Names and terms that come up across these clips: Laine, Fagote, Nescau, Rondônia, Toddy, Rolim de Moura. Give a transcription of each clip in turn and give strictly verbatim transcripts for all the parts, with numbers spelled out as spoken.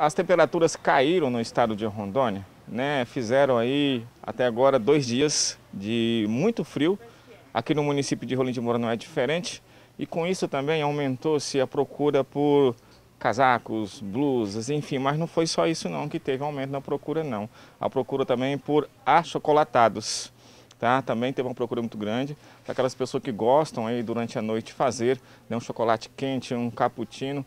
as temperaturas caíram no estado de Rondônia, né? Fizeram aí até agora dois dias de muito frio. Aqui no município de Rolim de Moura não é diferente. E com isso também aumentou-se a procura por casacos, blusas, enfim, mas não foi só isso não que teve aumento na procura não. A procura também por achocolatados, tá? Também teve uma procura muito grande daquelas pessoas que gostam aí durante a noite fazer, né, um chocolate quente, um cappuccino,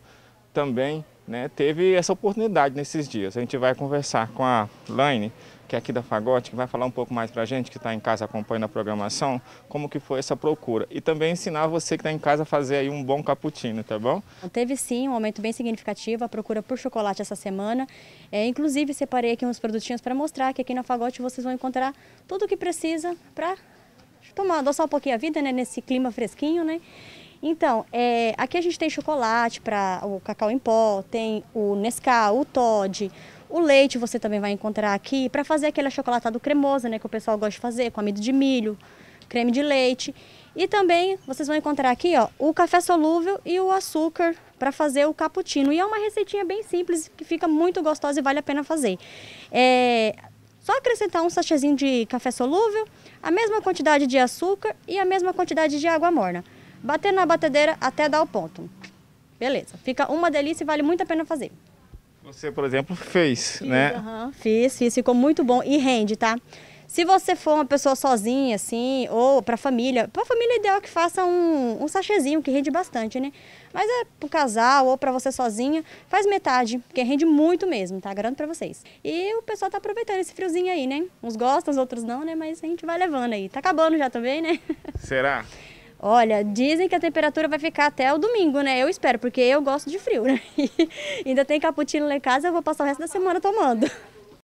também, né, teve essa oportunidade nesses dias. A gente vai conversar com a Laine, que é aqui da Fagote, que vai falar um pouco mais pra gente, que está em casa acompanhando a programação, como que foi essa procura. E também ensinar você que está em casa a fazer aí um bom cappuccino, tá bom? Teve sim um aumento bem significativo, a procura por chocolate essa semana. É, inclusive, separei aqui uns produtinhos para mostrar que aqui na Fagote vocês vão encontrar tudo o que precisa para tomar, adoçar um pouquinho a vida, né, nesse clima fresquinho, né? Então, é, aqui a gente tem chocolate para o cacau em pó, tem o Nescau, o Toddy, o leite você também vai encontrar aqui para fazer aquele achocolatado cremoso, né, que o pessoal gosta de fazer, com amido de milho, creme de leite. E também vocês vão encontrar aqui, ó, o café solúvel e o açúcar para fazer o cappuccino. E é uma receitinha bem simples, que fica muito gostosa e vale a pena fazer. É... Só acrescentar um sachêzinho de café solúvel, a mesma quantidade de açúcar e a mesma quantidade de água morna. Bater na batedeira até dar o ponto. Beleza, fica uma delícia e vale muito a pena fazer. Você, por exemplo, fez, fiz, né? Uhum, fiz, fiz, ficou muito bom e rende, tá? Se você for uma pessoa sozinha, assim, ou pra família, pra família é ideal que faça um, um sachêzinho, que rende bastante, né? Mas é pro casal ou pra você sozinha, faz metade, porque rende muito mesmo, tá? Garanto pra vocês. E o pessoal tá aproveitando esse friozinho aí, né? Uns gostam, os outros não, né? Mas a gente vai levando aí. Tá acabando já também, né? Será? Olha, dizem que a temperatura vai ficar até o domingo, né? Eu espero, porque eu gosto de frio, né? E ainda tem cappuccino lá em casa, eu vou passar o resto da semana tomando.